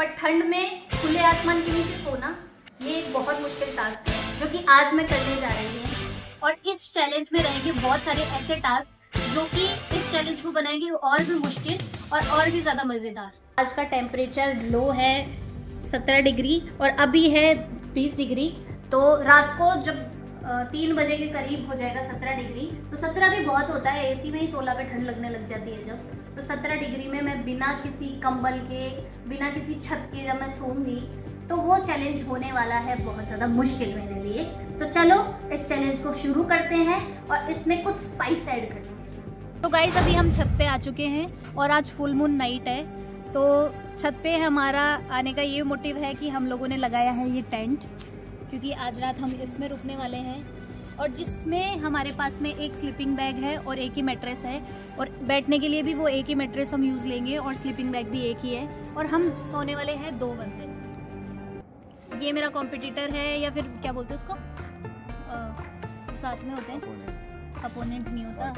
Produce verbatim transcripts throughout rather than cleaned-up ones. पर ठंड में खुले आसमान के नीचे सोना ये एक बहुत मुश्किल टास्क है जो कि आज मैं करने जा रही हूँ। और इस चैलेंज में रहेंगे बहुत सारे ऐसे टास्क जो कि इस चैलेंज को बनाएंगे और भी मुश्किल और और भी ज़्यादा मज़ेदार। आज का टेम्परेचर लो है सत्रह डिग्री और अभी है बीस डिग्री, तो रात को जब तीन बजे के करीब हो जाएगा सत्रह डिग्री, तो सत्रह भी बहुत होता है, एसी में ही सोलह पे ठंड लगने लग जाती है जब, तो सत्रह डिग्री में मैं बिना किसी कंबल के बिना किसी छत के जब मैं सोऊंगी तो वो चैलेंज होने वाला है बहुत ज़्यादा मुश्किल मेरे लिए। तो चलो इस चैलेंज को शुरू करते हैं और इसमें कुछ स्पाइस ऐड करते हैं। तो गाइज अभी हम छत पे आ चुके हैं और आज फुल मून नाइट है, तो छत पे हमारा आने का ये मोटिव है कि हम लोगों ने लगाया है ये टेंट, क्योंकि आज रात हम इसमें रुकने वाले हैं और जिसमें हमारे पास में एक स्लीपिंग बैग है और एक ही मैट्रेस है, और बैठने के लिए भी वो एक ही मैट्रेस हम यूज़ लेंगे और स्लीपिंग बैग भी एक ही है, और हम सोने वाले हैं दो बंदे। ये मेरा कॉम्पिटिटर है या फिर क्या बोलते हैं उसको, आ, साथ में होते हैं, अपोनेंट नहीं होता।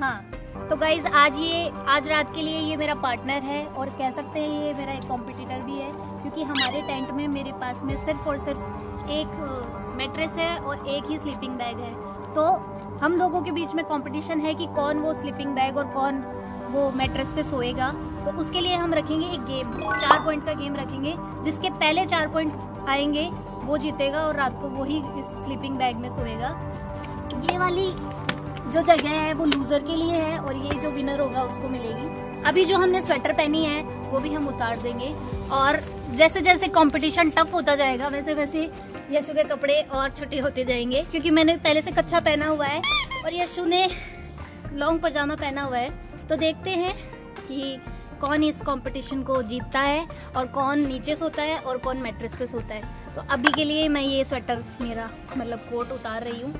हाँ, तो गाइज आज ये आज रात के लिए ये मेरा पार्टनर है और कह सकते हैं ये मेरा एक कॉम्पिटिटर भी है, क्योंकि हमारे टेंट में मेरे पास में सिर्फ और सिर्फ एक मैट्रेस है और एक ही स्लीपिंग बैग है, तो हम लोगों के बीच में कंपटीशन है कि कौन वो स्लीपिंग बैग और कौन वो मैट्रेस पे सोएगा। तो उसके लिए हम रखेंगे एक गेम, चार पॉइंट का गेम रखेंगे, जिसके पहले चार पॉइंट आएंगे वो जीतेगा और रात को वो ही इस स्लीपिंग बैग में सोएगा। ये वाली जो जगह है वो लूज़र के लिए है और ये जो विनर होगा उसको मिलेगी। अभी जो हमने स्वेटर पहनी है वो भी हम उतार देंगे, और जैसे जैसे कंपटीशन टफ होता जाएगा वैसे वैसे यशु के कपड़े और छोटे होते जाएंगे, क्योंकि मैंने पहले से कच्छा पहना हुआ है और यशु ने लॉन्ग पजामा पहना हुआ है। तो देखते हैं कि कौन इस कंपटीशन को जीतता है और कौन नीचे सोता है और कौन मैट्रेस पे सोता है। तो अभी के लिए मैं ये स्वेटर मेरा मतलब कोट उतार रही हूँ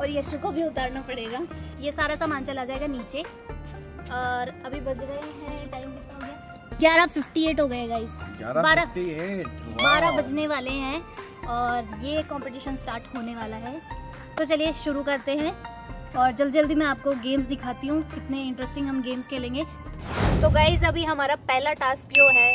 और यशु को भी उतारना पड़ेगा। ये सारा सामान चला जाएगा नीचे। और अभी बज रहे हैं, टाइम कितना हो गया, ग्यारह फिफ्टी एट हो गए गाइस, बारह बारह बजने वाले हैं और ये कंपटीशन स्टार्ट होने वाला है। तो चलिए शुरू करते हैं और जल्दी जल्दी मैं आपको गेम्स दिखाती हूँ, कितने इंटरेस्टिंग हम गेम्स खेलेंगे। तो गाइज अभी हमारा पहला टास्क जो है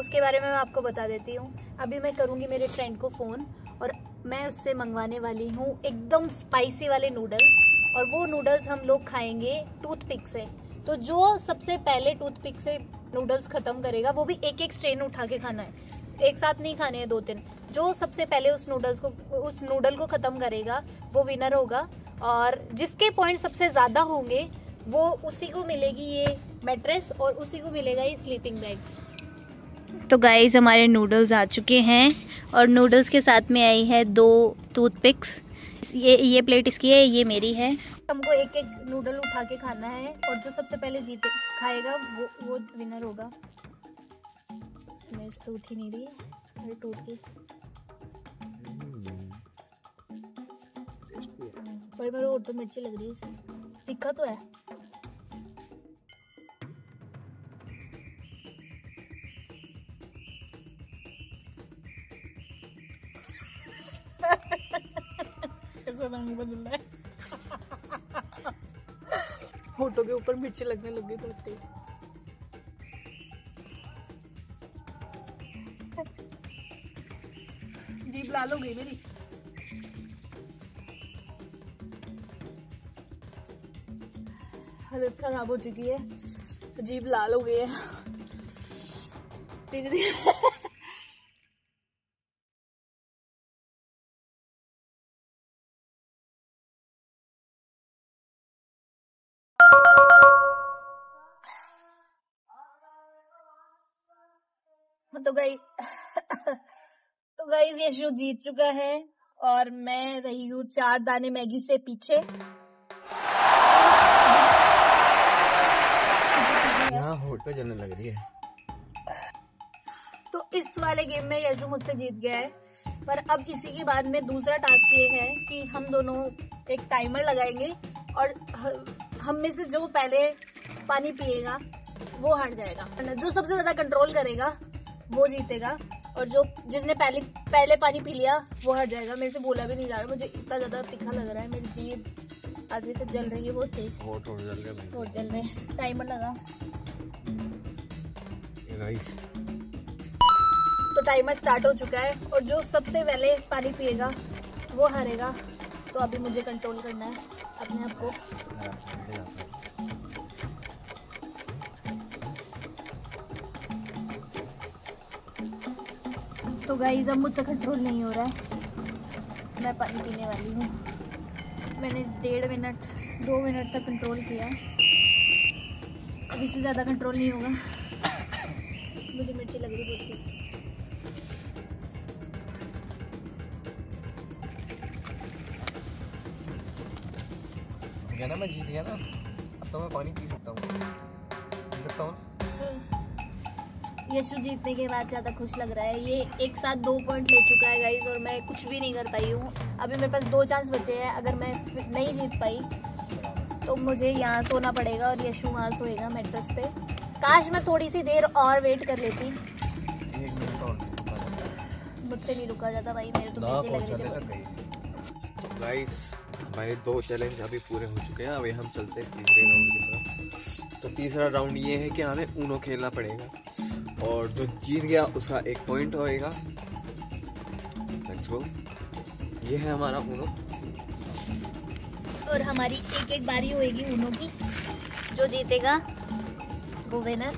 उसके बारे में मैं आपको बता देती हूँ। अभी मैं करूँगी मेरे फ्रेंड को फ़ोन और मैं उससे मंगवाने वाली हूँ एकदम स्पाइसी वाले नूडल्स, और वो नूडल्स हम लोग खाएँगे टूथपिक से। तो जो सबसे पहले टूथपिक से नूडल्स ख़त्म करेगा, वो भी एक एक स्ट्रेन उठा के खाना है, एक साथ नहीं खाने हैं दो तीन, जो सबसे पहले उस नूडल्स को उस नूडल को ख़त्म करेगा वो विनर होगा। और जिसके पॉइंट सबसे ज़्यादा होंगे वो उसी को मिलेगी ये मैट्रेस और उसी को मिलेगा ये स्लीपिंग बैग। तो गाइस हमारे नूडल्स आ चुके हैं और नूडल्स के साथ में आई है दो टूथपिक्स। ये ये प्लेट इसकी है, ये मेरी है। हमको एक एक नूडल उठा के खाना है और जो सबसे पहले जीते खाएगा वो वो विनर होगा। मैं इस तो उठी नहीं रही, अरे टूट गई। भाई मेरे ओठ पे मिर्ची लग रही है, दिक्कत तो है। होठों के ऊपर मिर्ची लगने लग गई तो उसके जीभ लाल हो गई मेरी। हालत खराब हो चुकी है, जीभ लाल हो गई है। तो गई तो गाइस ये शो जीत चुका है और मैं रही हूँ चार दाने मैगी से पीछे। यहाँ होठ पे जलन लग रही है। तो इस वाले गेम में यशु मुझसे जीत गया है, पर अब इसी के बाद में दूसरा टास्क ये है कि हम दोनों एक टाइमर लगाएंगे और हम में से जो पहले पानी पिएगा वो हार जाएगा। जो सबसे ज्यादा कंट्रोल करेगा वो जीतेगा और जो जिसने पहले पहले पानी पी लिया वो हट जाएगा। मेरे से बोला भी नहीं जा रहा, मुझे इतना ज्यादा तीखा लग रहा है, मेरी जीभ आदमी से जल रही है, बहुत तेज होठ जल रहे हैं, होठ जल रहे हैं। टाइमर लगा। ये गाइस टाइमर स्टार्ट हो चुका है और जो सबसे पहले पानी पिएगा वो हारेगा। तो अभी मुझे कंट्रोल करना है अपने आप को। तो गाइस अब मुझसे कंट्रोल नहीं हो रहा है, मैं पानी पीने वाली हूँ। मैंने डेढ़ मिनट दो मिनट तक कंट्रोल किया, अब इससे ज़्यादा कंट्रोल नहीं होगा। मुझे मिर्ची लग रही बहुत तेज। ना मैं जीत गया ना, अब तो मैं पानी पी सकता हूँ पी सकता हूँ। यशु जीतने के बाद ज़्यादा खुश लग रहा है। ये एक साथ दो पॉइंट ले चुका है गाइस और मैं कुछ भी नहीं कर पाई हूँ। अभी मेरे पास दो चांस बचे हैं, अगर मैं नहीं जीत पाई तो मुझे यहाँ सोना पड़ेगा और यशु वहाँ सोएगा मैट्रेस पे। काश मैं थोड़ी सी देर और वेट कर लेती। एक मिनट और, मुझसे नहीं रुका जाता भाई, मेरे तो मिर्ची लग रही है। गाइस हमारे दो चैलेंज अभी पूरे हो चुके हैं, अभी हम चलते हैं तीसरे राउंड की तरफ। तो तीसरा राउंड ये है कि हमें ऊनो खेलना पड़ेगा और जो जीत गया उसका एक पॉइंट होएगा। Let's go. ये है हमारा ऊनो और हमारी एक एक बारी होएगी ऊनो की। जो जीतेगा वो विनर,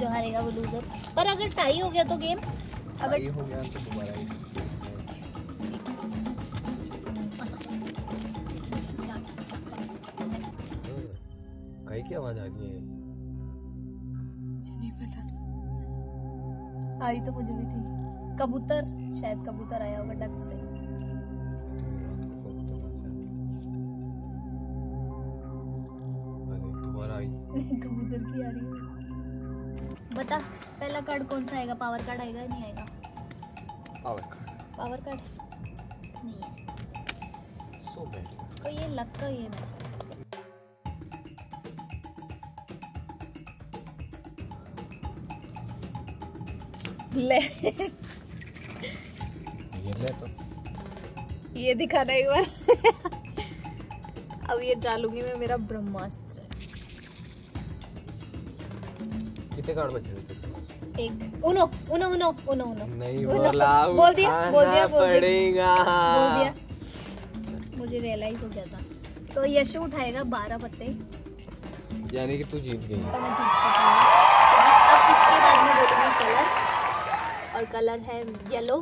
जो हारेगा वो लूजर। पर अगर टाई हो गया तो गेम अगर हो गया तो दोबारा क्या आवाज आ रही है? नहीं पता। आई तो मुझे भी थी। कबूतर, शायद कबूतर आया होगा डक से। दोबारा आई। कबूतर की आ रही है। बता पहला कार्ड कौन सा आएगा? पावर कार्ड आएगा नहीं आएगा? Power card. पावर कार्ड नहीं है। So bad. तो ये लक का गेम है। ले ये ले तो ये दिखाना एक बार। अब ये डालूंगी मैं, मेरा ब्रह्मास्त्र। कितने कार्ड बचे थे? एक। Uno Uno Uno Uno Uno नहीं बोला, बोल दिया बोल दिया बोल दिया बोल दिया मुझे रियलाइज हो गया था। तो यशु उठाएगा बारह पत्ते, यानी कि तू जीत गई। तो मैं जीत चुकी हूँ। अब इसके बाद में बोलूंगी कलर, और कलर है येलो।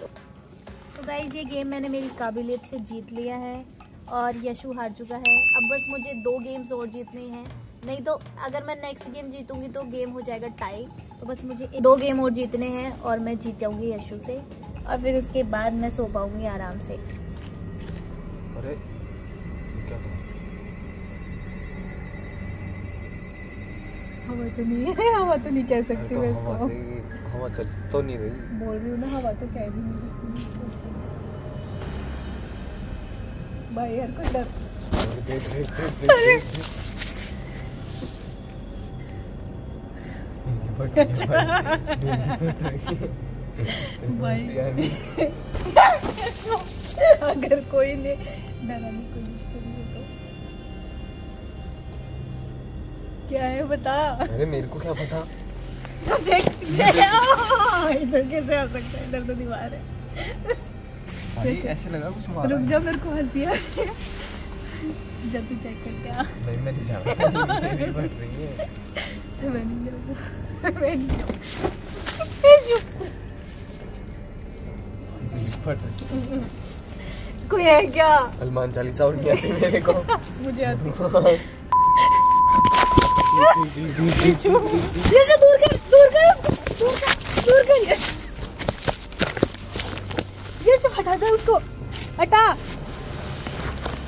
तो गाइज ये गेम मैंने मेरी काबिलियत से जीत लिया है और यशु हार चुका है। अब बस मुझे दो गेम्स और जीतने हैं, नहीं तो अगर मैं नेक्स्ट गेम जीतूंगी तो गेम हो जाएगा टाई। तो बस मुझे दो गेम और जीतने हैं और मैं जीत जाऊंगी यशु से, और फिर उसके बाद मैं सो पाऊंगी आराम से। अरे क्या था? हवा तो नहीं है, हवा तो नहीं कह सकती मैं इसको। हवा चल तो नहीं रही, बोल रही हूँ ना, हवा तो कह भी नहीं सकती भाई। यार कोई डर देख देख देख भाई, अगर कोई ने डराने की कोशिश करी हो तो क्या है बता। अरे मेरे को क्या पता, इधर कैसे आ सकता है, इधर तो दीवार है। ऐसे लगा कुछ मारा। रुक जा, मेरे को हंसी आ रही है। जब तू चेक करके आ। नहीं मैं नहीं जाऊँगा, मेरी बट रही है। मैं नहीं जाऊँगा, मैं नहीं जाऊँगा। कोई है क्या? हनुमान चालीसा और क्या आती मेरे को? मुझे आती। यशु यशु दूर कर, दूर कर उसको, दूर कर, दूर कर यशु। यशु हटा दे उसको, हटा।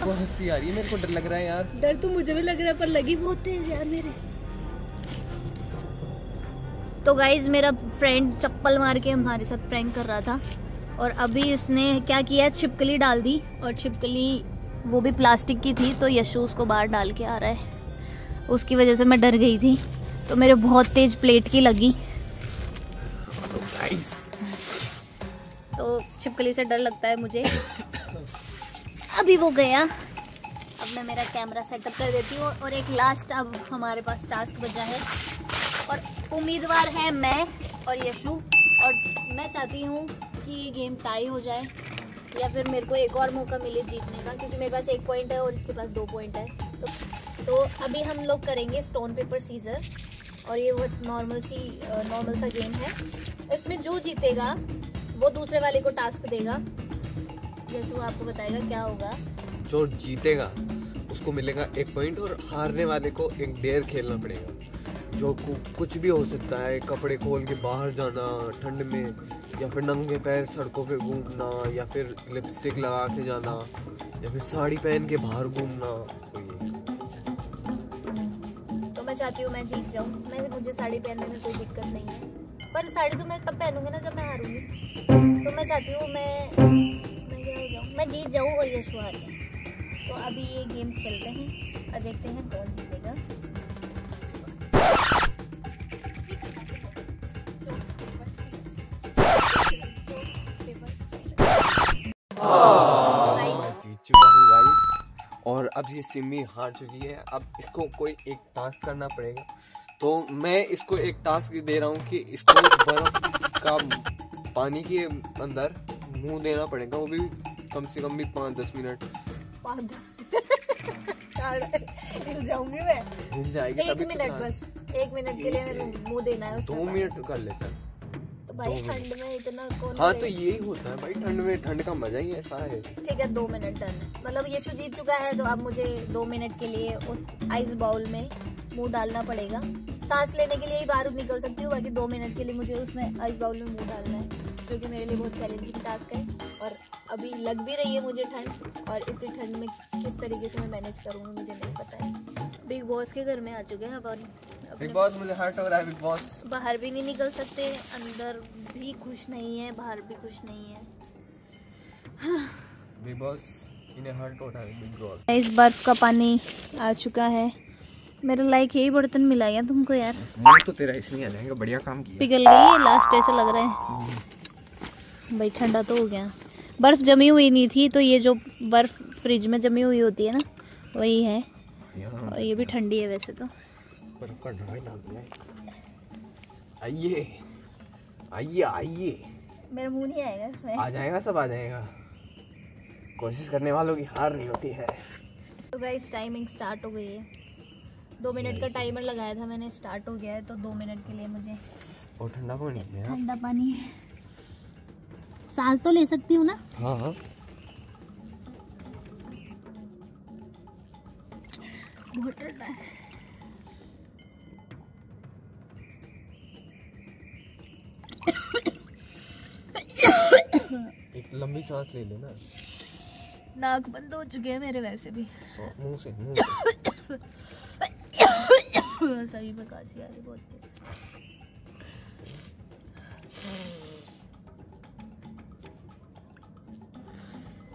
वो हंसी आ रही है, मेरे को डर लग रहा है यार। डर तो मुझे भी लग रहा है पर लगी बहुत तेज यार मेरे। तो गाइज मेरा फ्रेंड चप्पल मार के हमारे साथ प्रैंक कर रहा था और अभी उसने क्या किया, छिपकली डाल दी, और छिपकली वो भी प्लास्टिक की थी। तो यशु उसको बाहर डाल के आ रहा है, उसकी वजह से मैं डर गई थी। तो मेरे बहुत तेज प्लेट की लगी। oh, nice. तो छिपकली से डर लगता है मुझे। अभी वो गया, अब मैं मेरा कैमरा सेटअप कर देती हूँ और एक लास्ट अब हमारे पास टास्क बचा है और उम्मीदवार है मैं और यशु। और मैं चाहती हूँ कि ये गेम टाई हो जाए या फिर मेरे को एक और मौका मिले जीतने का, क्योंकि मेरे पास एक पॉइंट है और इसके पास दो पॉइंट है। तो, तो अभी हम लोग करेंगे स्टोन पेपर सीजर, और ये बहुत नॉर्मल सी नॉर्मल सा गेम है। इसमें जो जीतेगा वो दूसरे वाले को टास्क देगा या जो आपको बताएगा क्या होगा। जो जीतेगा उसको मिलेगा एक पॉइंट और हारने वाले को एक देर खेलना पड़ेगा, जो कुछ भी हो सकता है, कपड़े खोल के बाहर जाना ठंड में, या फिर नंगे पैर सड़कों पे घूमना, या फिर लिपस्टिक लगा के जाना, या फिर साड़ी पहन के बाहर घूमना। तो मैं चाहती हूँ मैं जीत जाऊँ। मैं मुझे साड़ी पहनने में कोई दिक्कत नहीं है, पर साड़ी तो मैं तब पहनूंगी ना जब मैं हारूंगी। तो मैं चाहती हूँ मैं मैं क्या हो जाऊँ, मैं जीत जाऊँ और यशु हार जाऊँ। तो अभी ये गेम खेलते हैं और देखते हैं कौन जीतेगा। और अब ये सिमी हार चुकी है, अब इसको कोई एक टास्क करना पड़ेगा। तो मैं इसको एक टास्क दे रहा हूँ कि इसको बर्फ का पानी के अंदर मुंह देना पड़ेगा, वो भी कम से कम भी पाँच दस मिनट। पाँच दस मिनट जाऊंगी मैं, एक मिनट बस, एक मिनट के लिए मुंह देना है। दो मिनट कर लेता है भाई, ठंड में इतना कौन। हाँ तो यही होता है भाई, ठंड में, ठंड का मजा ही ऐसा है। ठीक है, दो मिनट डन, मतलब यशु जीत चुका है। तो अब मुझे दो मिनट के लिए उस आइस बाउल में मुंह डालना पड़ेगा। सांस लेने के लिए ही बाहर निकल सकती हूँ, बाकी दो मिनट के लिए मुझे उसमें आइस बाउल में मुंह डालना है, जो कि मेरे लिए बहुत चैलेंजिंग टास्क है। और अभी लग भी रही है मुझे ठंड, और इतनी ठंड में किस तरीके से मैं मैनेज करूँगी मुझे नहीं पता है। बिग बॉस के घर में आ चुके हैं अपन। बिग बॉस मुझे हर्ट हो रहा है। बिग बॉस बाहर भी नहीं निकल सकते, अंदर भी खुश नहीं है, बाहर भी खुश नहीं है। हाँ। बिग बॉस इन्हें हर्ट हो रहा है। बिग बॉस इस बर्फ का पानी आ चुका है। मेरे लायक यही बर्तन मिला यार तुमको। यार मैं तो तेरा इसमें आ जाएगा, बढ़िया काम किया। पिघल गई है लास्ट, ऐसा लग रहा है भाई। ठंडा तो हो गया, बर्फ जमी हुई नहीं थी, तो ये जो बर्फ फ्रिज में जमी हुई होती है ना, वही है। और ये भी ठंडी है वैसे तो। आइए आइए आइए, मेरा मुंह नहीं आएगा इसमें। आ जाएगा, सब आ जाएगा। कोशिश करने वालों की हार नहीं होती है। तो गाइस टाइमिंग स्टार्ट हो गई है। दो मिनट का टाइमर लगाया था मैंने, स्टार्ट हो गया है। तो दो मिनट के लिए मुझे और ठंडा पानी है। ठंडा पानी है, सांस तो ले सकती हूँ ना। हाँ हाँ, बहुत ठंडा है। एक लंबी सांस ले लेना। नाक बंद हो चुके हैं मेरे वैसे भी। मुंह से, मुंह से। सही में खांसी आ रही बहुत।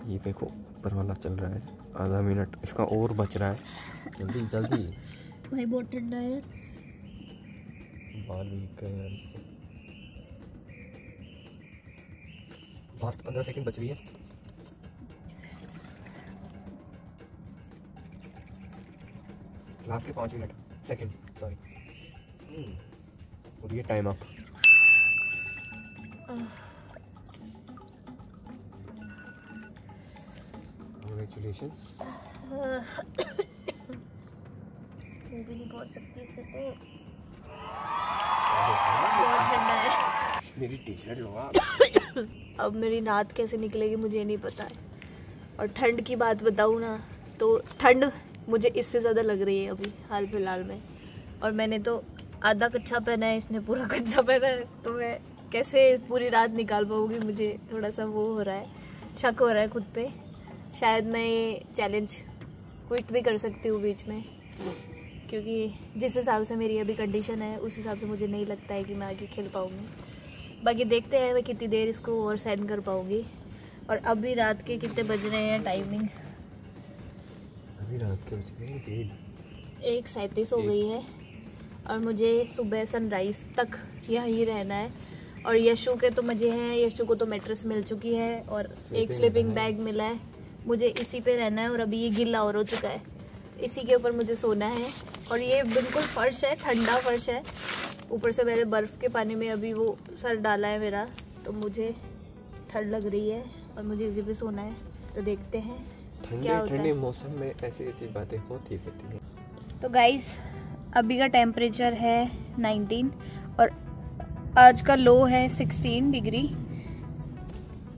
ये देखो ऊपर वाला चल रहा है, आधा मिनट इसका और बच रहा है। जल्दी जल्दी भाई, बहुत ठंडा है। बाल वीक है यार इसके। लास्ट पंद्रह सेकंड बच रही है। लास्ट के पाँच मिनट सेकंड, सॉरी। और ये टाइम अप। Congratulations। मैं भी नहीं पहुँच सकती इससे तो। बहुत ठंडा है। मेरी टी शर्ट लगा। अब मेरी नात कैसे निकलेगी मुझे नहीं पता है। और ठंड की बात बताऊँ ना, तो ठंड मुझे इससे ज़्यादा लग रही है अभी हाल फिलहाल में। और मैंने तो आधा कच्चा पहना है, इसने पूरा कच्चा पहना है। तो मैं कैसे पूरी रात निकाल पाऊँगी, मुझे थोड़ा सा वो हो रहा है, शक हो रहा है खुद पे। शायद मैं ये चैलेंज क्विट भी कर सकती हूँ बीच में, क्योंकि जिस हिसाब से मेरी अभी कंडीशन है उस हिसाब से मुझे नहीं लगता है कि मैं आगे खेल पाऊँगी। बाकी देखते हैं मैं कितनी देर इसको और सेंड कर पाऊँगी। और अभी रात के कितने बज रहे हैं टाइमिंग? अभी रात के बज रहे हैं एक सैंतीस हो गई है। और मुझे सुबह सनराइज़ तक यहीं रहना है। और यशु के तो मज़े हैं, यशु को तो मेट्रेस मिल चुकी है और एक स्लीपिंग बैग मिला है। मुझे इसी पे रहना है। और अभी ये गिल्ला और हो चुका है, इसी के ऊपर मुझे सोना है। और ये बिल्कुल फर्श है, ठंडा फर्श है। ऊपर से मैंने बर्फ़ के पानी में अभी वो सर डाला है मेरा, तो मुझे ठंड लग रही है और मुझे इसी पे सोना है। तो देखते हैं क्या होता है। ठंडे मौसम में ऐसी ऐसी बातें होती रहती हैं। तो गाइस अभी का टेम्परेचर है नाइनटीन और आज का लो है सिक्सटीन डिग्री।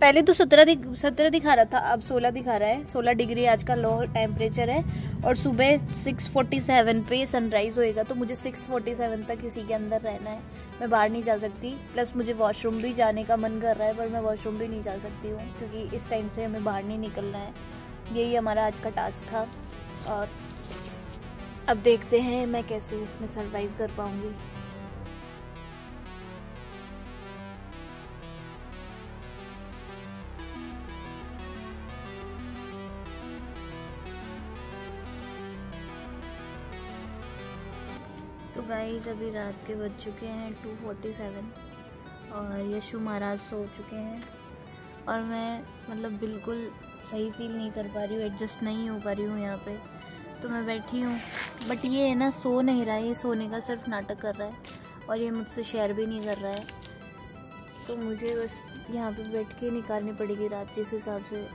पहले तो सत्रह दिख सत्रह दिखा रहा था, अब सोलह दिखा रहा है। सोलह डिग्री आज का लो टेम्परेचर है और सुबह सिक्स फोर्टी सेवन पे सनराइज़ होएगा, तो मुझे सिक्स फोर्टी सेवन तक इसी के अंदर रहना है। मैं बाहर नहीं जा सकती, प्लस मुझे वॉशरूम भी जाने का मन कर रहा है पर मैं वॉशरूम भी नहीं जा सकती हूँ क्योंकि इस टाइम से हमें बाहर नहीं निकलना है। यही हमारा आज का टास्क था और अब देखते हैं मैं कैसे इसमें सर्वाइव कर पाऊँगी। तो गाइस अभी रात के बज चुके हैं टू फोर्टी सेवन और यशु महाराज सो चुके हैं और मैं मतलब बिल्कुल सही फील नहीं कर पा रही हूँ, एडजस्ट नहीं हो पा रही हूँ यहाँ पे। तो मैं बैठी हूँ, बट ये है ना सो नहीं रहा है, ये सोने का सिर्फ नाटक कर रहा है और ये मुझसे शेयर भी नहीं कर रहा है। तो मुझे बस यहाँ पे बैठ के निकालनी पड़ेगी रात, जिस हिसाब से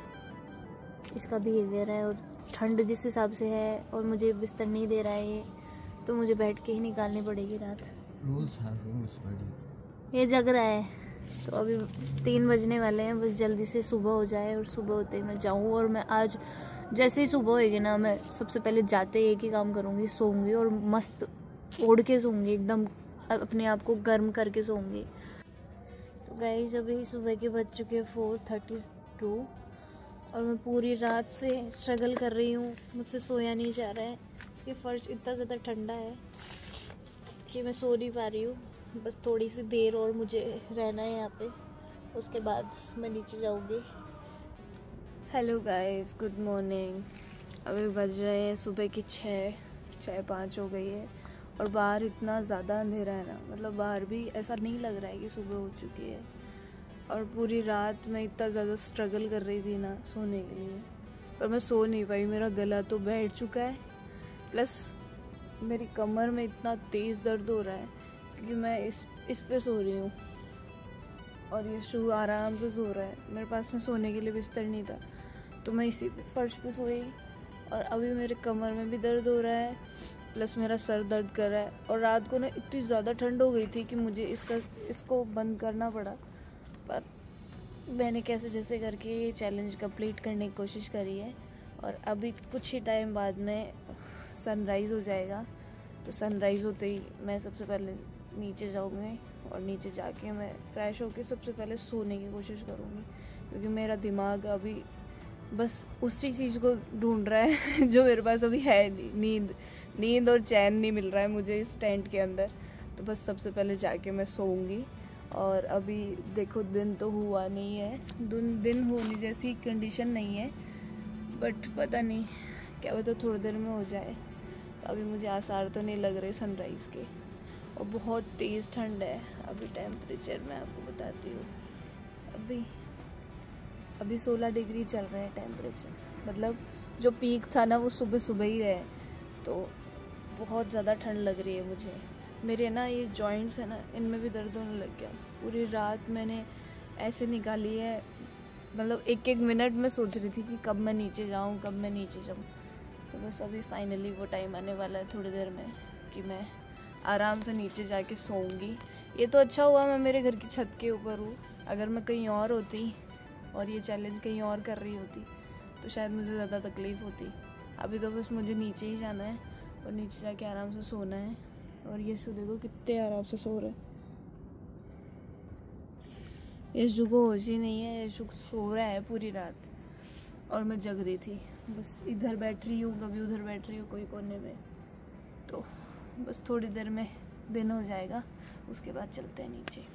इसका बिहेवियर है और ठंड जिस हिसाब से है और मुझे बिस्तर नहीं दे रहा है ये, तो मुझे बैठ के ही निकालनी पड़ेगी रात। रूल्स हैं रूल्स बड़ी। ये जग रहा है, तो अभी तीन बजने वाले हैं, बस जल्दी से सुबह हो जाए और सुबह होते ही मैं जाऊँ। और मैं आज जैसे ही सुबह होएगी ना, मैं सबसे पहले जाते ही एक ही काम करूँगी, सोऊंगी और मस्त ओढ़ के सोऊंगी, एकदम अपने आप को गर्म करके सोऊंगी। तो गाइस अभी सुबह के बज चुके हैं फोर थर्टी टू और मैं पूरी रात से स्ट्रगल कर रही हूँ, मुझसे सोया नहीं जा रहा है। ये फ़र्श इतना ज़्यादा ठंडा है कि मैं सो नहीं पा रही हूँ। बस थोड़ी सी देर और मुझे रहना है यहाँ पे, उसके बाद मैं नीचे जाऊँगी। Hello guys, good morning. अभी बज रहे हैं सुबह की छः छः पाँच हो गई है और बाहर इतना ज़्यादा अंधेरा है ना, मतलब बाहर भी ऐसा नहीं लग रहा है कि सुबह हो चुकी है। और पूरी रात मैं इतना ज़्यादा स्ट्रगल कर रही थी ना सोने के लिए, पर मैं सो नहीं पाई। मेरा गला तो बैठ चुका है, प्लस मेरी कमर में इतना तेज़ दर्द हो रहा है क्योंकि मैं इस इस पे सो रही हूँ और ये शू आराम से सो रहा है। मेरे पास में सोने के लिए बिस्तर नहीं था, तो मैं इसी पे फर्श पे सोई और अभी मेरे कमर में भी दर्द हो रहा है, प्लस मेरा सर दर्द कर रहा है। और रात को ना इतनी ज़्यादा ठंड हो गई थी कि मुझे इसका इसको बंद करना पड़ा, पर मैंने कैसे जैसे करके ये चैलेंज कंप्लीट करने की कोशिश करी है। और अभी कुछ ही टाइम बाद में सनराइज़ हो जाएगा, तो सनराइज़ होते ही मैं सबसे पहले नीचे जाऊँगी और नीचे जाके मैं फ्रेश होके सबसे पहले सोने की कोशिश करूँगी क्योंकि मेरा दिमाग अभी बस उसी चीज़ को ढूंढ रहा है जो मेरे पास अभी है नहीं। नींद नींद और चैन नहीं मिल रहा है मुझे इस टेंट के अंदर। तो बस सबसे पहले जाके मैं सोऊंगी। और अभी देखो दिन तो हुआ नहीं है, दिन दिन होने जैसी कंडीशन नहीं है, बट पता नहीं क्या पता थोड़ी देर में हो जाए। तो अभी मुझे आसार तो नहीं लग रहे सनराइज़ के। और बहुत तेज़ ठंड है अभी टेम्परेचर, मैं आपको बताती हूँ। अभी अभी सोलह डिग्री चल रहे हैं टेम्परेचर, मतलब जो पीक था ना वो सुबह सुबह ही है। तो बहुत ज़्यादा ठंड लग रही है मुझे। मेरे ना ये जॉइंट्स है ना, इनमें भी दर्द होने लग गया। पूरी रात मैंने ऐसे निकाली है, मतलब एक एक मिनट में सोच रही थी कि कब मैं नीचे जाऊँ कब मैं नीचे जाऊँ। तो बस अभी फाइनली वो टाइम आने वाला है थोड़ी देर में कि मैं आराम से नीचे जाके सोऊंगी। ये तो अच्छा हुआ मैं मेरे घर की छत के ऊपर हूँ, अगर मैं कहीं और होती और ये चैलेंज कहीं और कर रही होती तो शायद मुझे ज़्यादा तकलीफ़ होती। अभी तो बस मुझे नीचे ही जाना है और नीचे जाके आराम से सोना है। और यशु देखो कितने आराम से सो रहे हैं, यशु को होश ही नहीं है, यशु सो रहा है पूरी रात और मैं जग रही थी। बस इधर बैठ रही हूँ कभी उधर बैठ रही हूँ कोई कोने में। तो बस थोड़ी देर में दिन हो जाएगा, उसके बाद चलते हैं नीचे।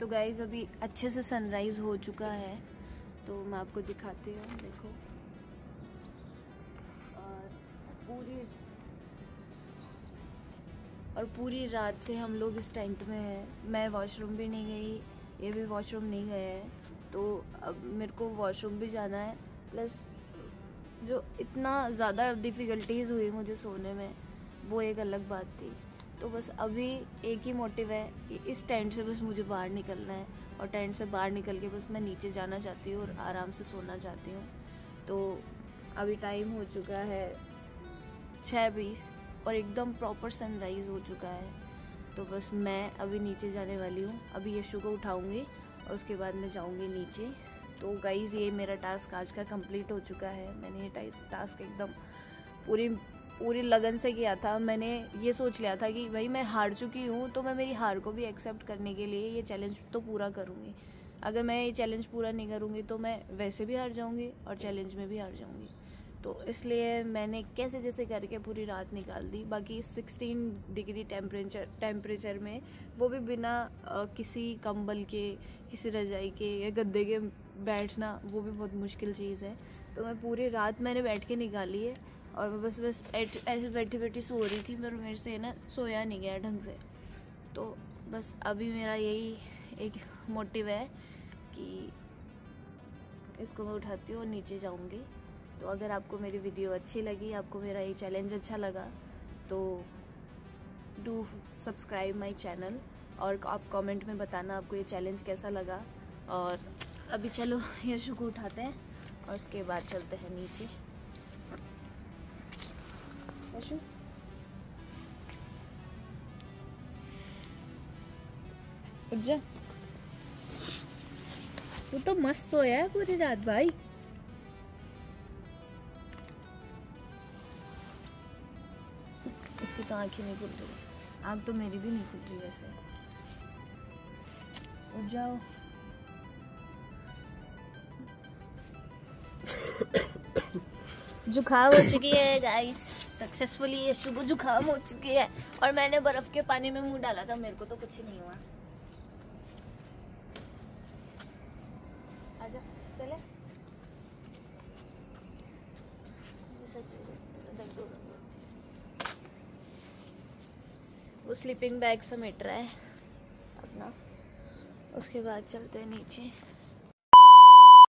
तो गाइस अभी अच्छे से सनराइज़ हो चुका है, तो मैं आपको दिखाती हूँ। देखो पूरी और पूरी रात से हम लोग इस टेंट में हैं। मैं वॉशरूम भी नहीं गई, ये भी वॉशरूम नहीं गए हैं। तो अब मेरे को वॉशरूम भी जाना है, प्लस जो इतना ज़्यादा डिफ़िकल्टीज़ हुई मुझे सोने में, वो एक अलग बात थी। तो बस अभी एक ही मोटिव है कि इस टेंट से बस मुझे बाहर निकलना है, और टेंट से बाहर निकल के बस मैं नीचे जाना चाहती हूँ और आराम से सोना चाहती हूँ। तो अभी टाइम हो चुका है छः बीस और एकदम प्रॉपर सनराइज़ हो चुका है। तो बस मैं अभी नीचे जाने वाली हूँ, अभी यशु को उठाऊँगी और उसके बाद मैं जाऊँगी नीचे। तो गाइज़, ये मेरा टास्क आज का कंप्लीट हो चुका है। मैंने ये टास्क एकदम पूरी पूरी लगन से किया था। मैंने ये सोच लिया था कि भाई मैं हार चुकी हूँ, तो मैं मेरी हार को भी एक्सेप्ट करने के लिए ये चैलेंज तो पूरा करूँगी। अगर मैं ये चैलेंज पूरा नहीं करूँगी तो मैं वैसे भी हार जाऊँगी और चैलेंज में भी हार जाऊँगी। तो इसलिए मैंने कैसे जैसे करके पूरी रात निकाल दी। बाकी सोलह डिग्री टेम्परेचर टेम्परेचर में, वो भी बिना किसी कंबल के, किसी रजाई के या गद्दे के बैठना, वो भी बहुत मुश्किल चीज़ है। तो मैं पूरी रात मैंने बैठ के निकाली है, और मैं बस बस ऐसे बैठी बैठी सो रही थी, पर मेरे से ना सोया नहीं गया ढंग से। तो बस अभी मेरा यही एक मोटिव है कि इसको मैं उठाती हूँ और नीचे जाऊँगी। तो अगर आपको मेरी वीडियो अच्छी लगी, आपको मेरा ये चैलेंज अच्छा लगा, तो डू सब्सक्राइब माई चैनल, और आप कमेंट में बताना आपको ये चैलेंज कैसा लगा। और अभी चलो यशु को उठाते हैं और उसके बाद चलते हैं नीचे। यशु, उठ जा। वो तो मस्त सोया है पूरी रात भाई। इसकी तो आंखें नहीं खुल रही, आंख तो मेरी भी नहीं खुल रही वैसे। उठ जाओ। जुकाम हो चुकी है गाइस, सक्सेसफुली यशु को जुकाम हो चुकी है, और मैंने बर्फ के पानी में मुंह डाला था, मेरे को तो कुछ नहीं हुआ। आजा चले। वो स्लीपिंग बैग समेट रहा है अपना, उसके बाद चलते हैं नीचे।